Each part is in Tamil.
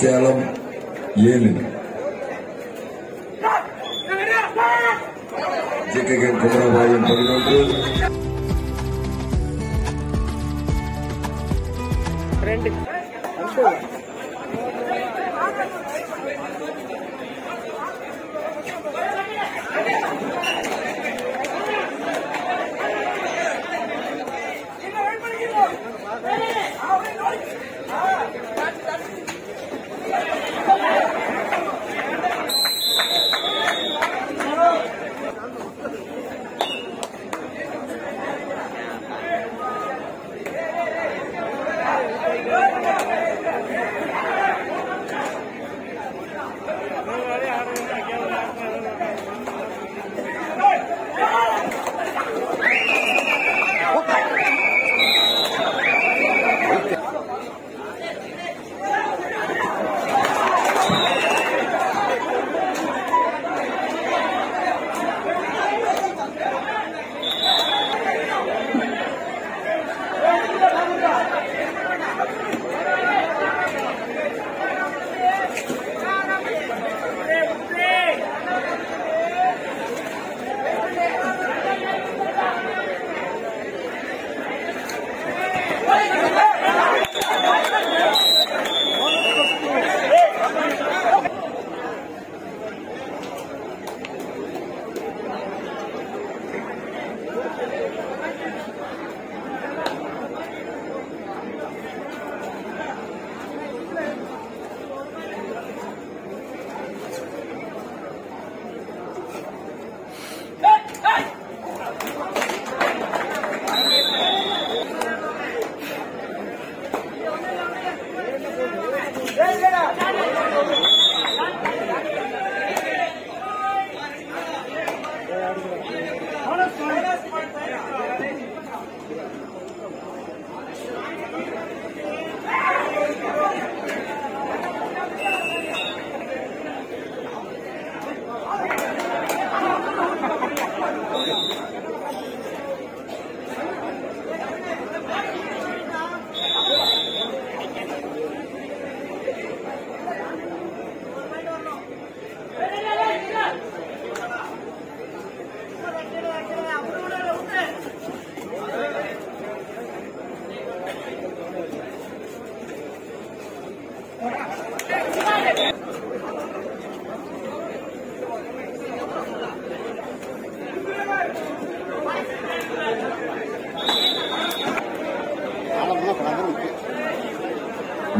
Selam Yemen JKK Kumrabay yang berlaku trending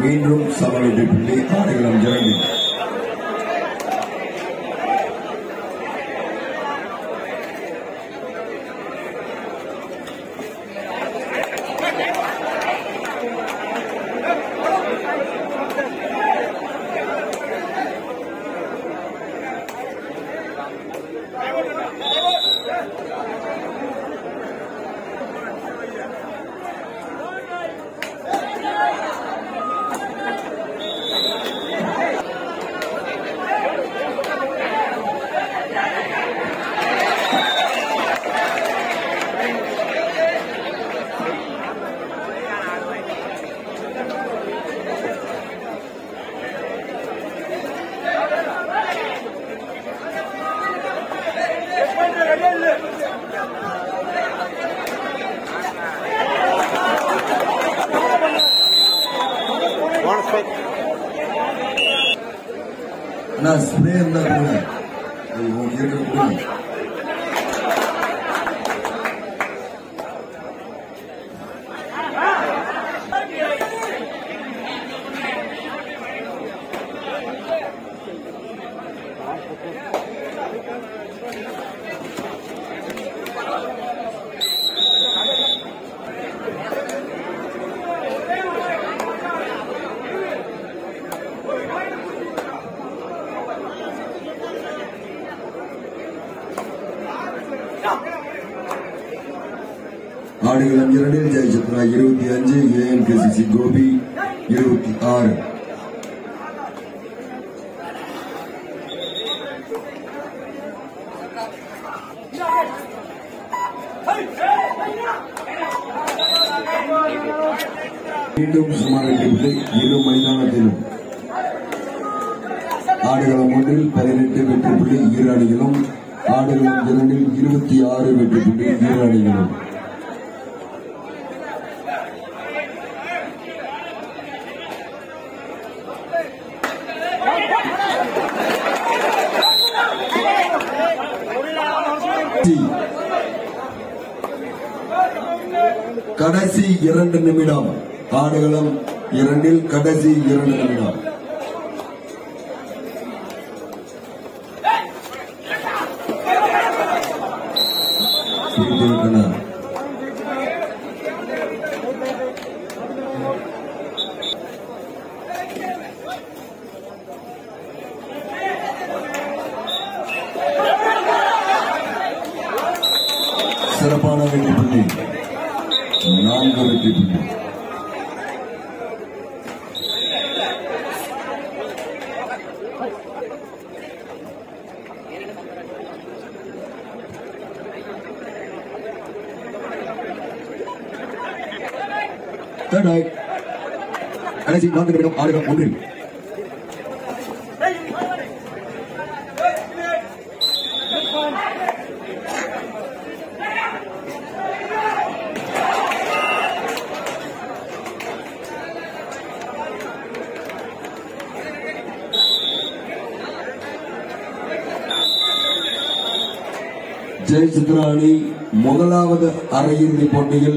Minum sama lebih beli tarik dalam jalan ஆடுகளம் இரண்டில் ஜெயிச்சத்ரா 25 ஏஎன்கேசிசி கோபி 26 மீண்டும் சமநிலை இரு மைதானத்திலும் ஆடுகளம் ஒன்றில் 18 வெற்றி புள்ளி இரு அணிகளும் ஆடுகளம் இரண்டில் 26 வெற்றி புள்ளி இரு அணிகளும் கடைசி 2 நிமிடம் ஆடுகளம் இரண்டில் கடைசி 2 நிமிடம் சிறப்பான வெற்றி புள்ளி 4 வெற்றி புள்ளி கடைசி 4 நிமிடம் ஆடுகளம் ஒன்றில் ஜெயசித்ரா அணி முதலாவது அரையிறுதிப் போட்டியில்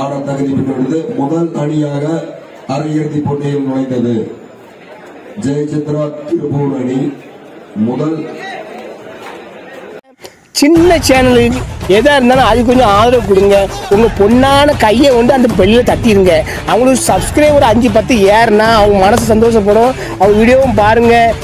ஆட தகுதி பெற்றுள்ளது. முதல் அணியாக அரையிறுதிப் போட்டியில் நுழைந்தது ஜெயசித்ரா திருப்பூர் அணி. முதல் சின்ன சேனலுக்கு எதா இருந்தாலும் அது கொஞ்சம் ஆதரவு கொடுங்க. உங்க பொண்ணான கையை வந்து அந்த பெல்ல தட்டிடுங்க. அவங்களுக்கு சப்ஸ்கிரைபர் 5-10 ஏறுனா அவங்க மனசு சந்தோஷப்படும். அவங்க வீடியோவும் பாருங்க.